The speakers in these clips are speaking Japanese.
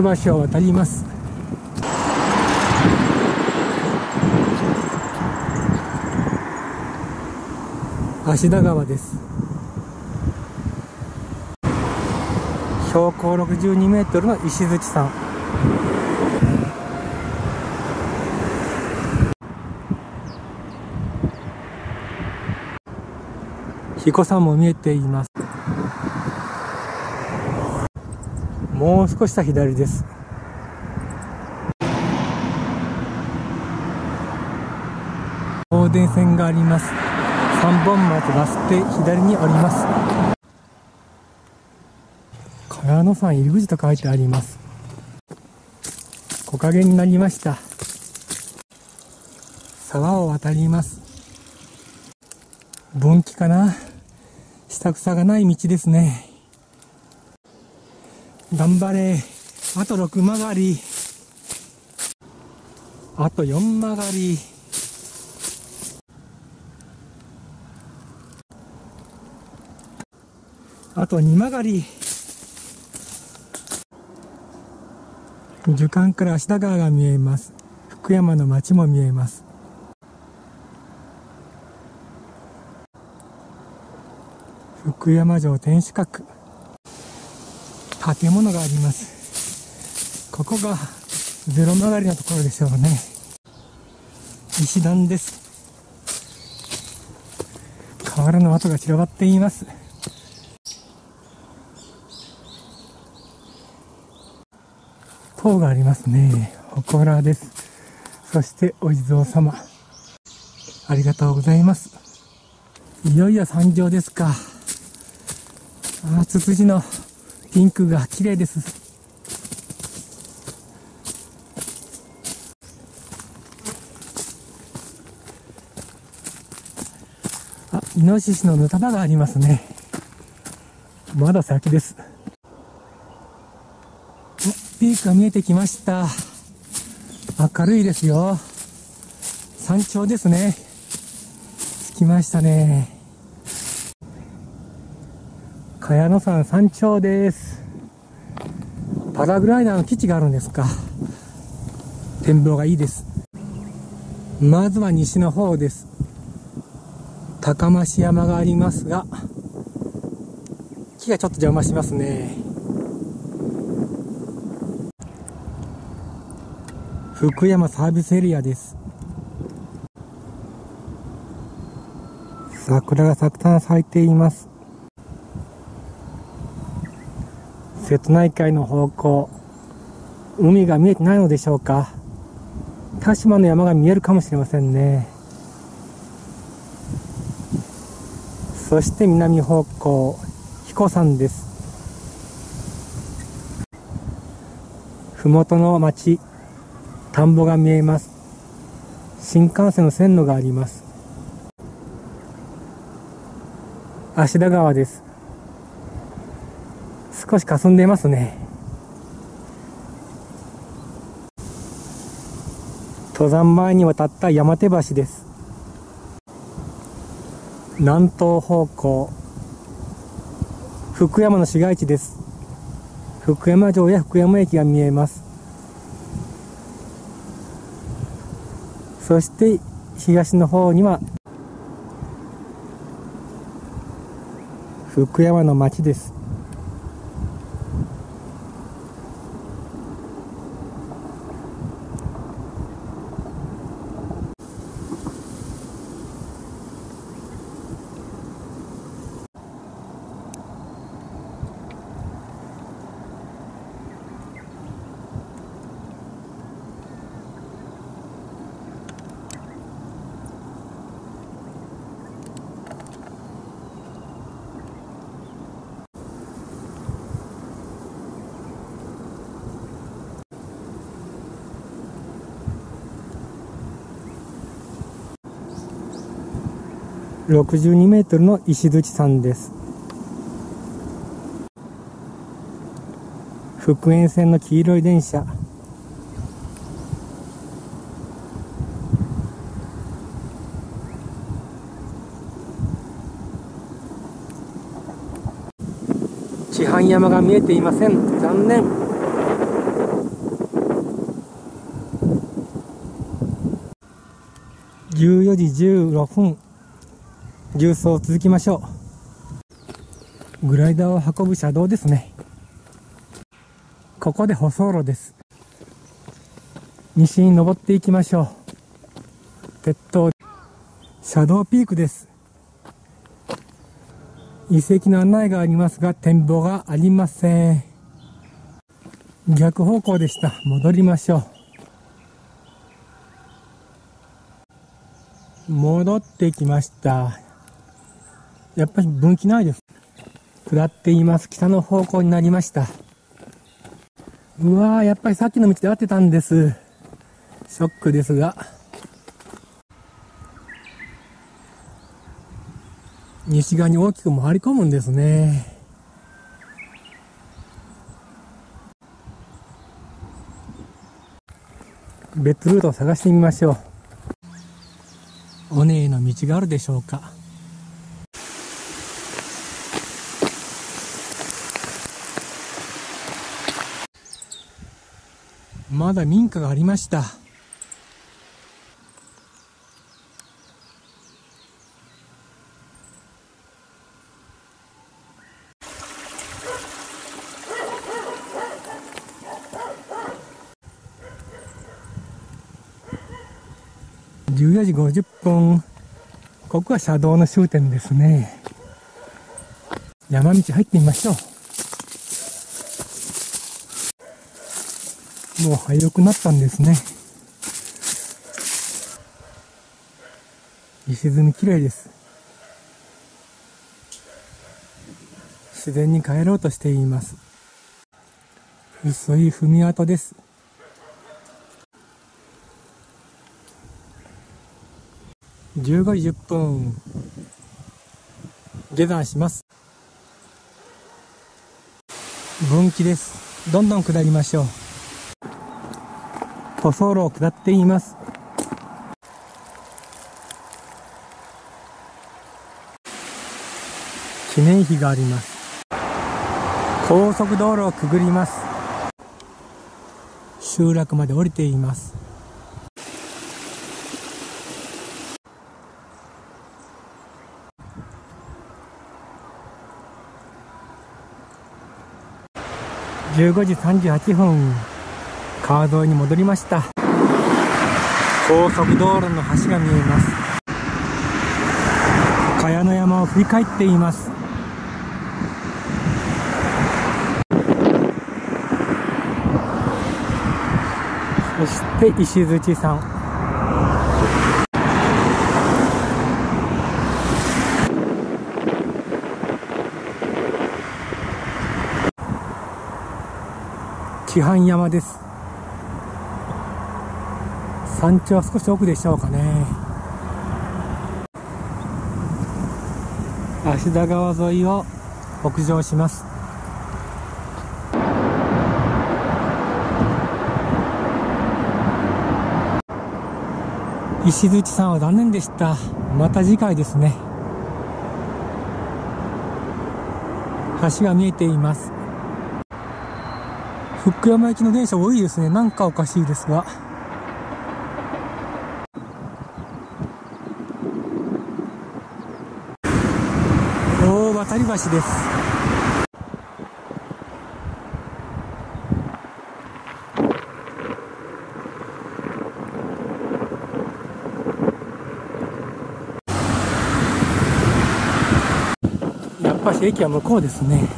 手橋を渡ります。芦田川です。標高62メートルの石鎚山。彦山も見えています。もう少しした左です。送電線があります。3本松バス停左におります。茅野山入口と書いてあります。木陰になりました。沢を渡ります。分岐かな。下草がない道ですね。頑張れ。あと6曲がり。あと4曲がり。あと2曲がり。樹幹から芦田川が見えます。福山の町も見えます。福山城天守閣。建物があります。ここがゼロ曲がりのところでしょうね。石段です。瓦の跡が散らばっています。塔がありますね。祠です。そしてお地蔵様、ありがとうございます。いよいよ山頂ですか。あ、ツツジのピンクが綺麗です。あ、イノシシのぬたばがありますね。まだ先です。ピークが見えてきました。明るいですよ。山頂ですね。着きましたね。茅野山山頂です。パラグライダーの基地があるんですか。展望がいいです。まずは西の方です。高増山がありますが、木がちょっと邪魔しますね。福山サービスエリアです。桜がたくさん咲いています。瀬戸内海の方向、海が見えてないのでしょうか。田島の山が見えるかもしれませんね。そして南方向、彦山です。麓の町、田んぼが見えます。新幹線の線路があります。芦田川です。少し霞んでいますね。登山前に渡った山手橋です。南東方向、福山の市街地です。福山城や福山駅が見えます。そして東の方には福山の町です。62メートルの石鎚山です。福塩線の黄色い電車、千半山が見えていません。残念。14時16分縦走を続きましょう。グライダーを運ぶ車道ですね。ここで舗装路です。西に登っていきましょう。鉄塔、車道ピークです。遺跡の案内がありますが展望がありません。逆方向でした。戻りましょう。戻ってきました。やっぱり分岐ないです。下っています。北の方向になりました。うわー、やっぱりさっきの道で合ってたんです。ショックですが、西側に大きく回り込むんですね。別ルートを探してみましょう。尾根への道があるでしょうか。まだ民家がありました。14時50分。ここは車道の終点ですね。山道入ってみましょう。もう早くなったんですね。石積み綺麗です。自然に帰ろうとしています。薄い踏み跡です。15時10分。下山します。分岐です。どんどん下りましょう。舗装路を下っています。記念碑があります。高速道路をくぐります。集落まで降りています。15時38分、川沿いに戻りました。高速道路の橋が見えます。茅野山を振り返っています。そして石鎚さん。木半山です。山頂は少し奥でしょうかね。芦田川沿いを北上します。石鎚さんは残念でした。また次回ですね。橋が見えています。福山行きの電車多いですね。なんかおかしいですが。大渡り橋です。やっぱし駅は向こうですね。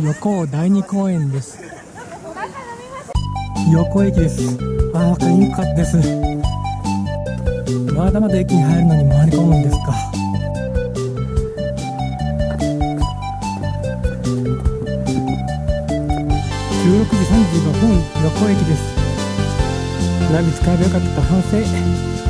横尾第二公園です。横駅です。あー、分かりにくかったです。まだまだ駅に入るのに回り込むんですか。16時35分、横尾駅です。ナビ使えばよかった。反省。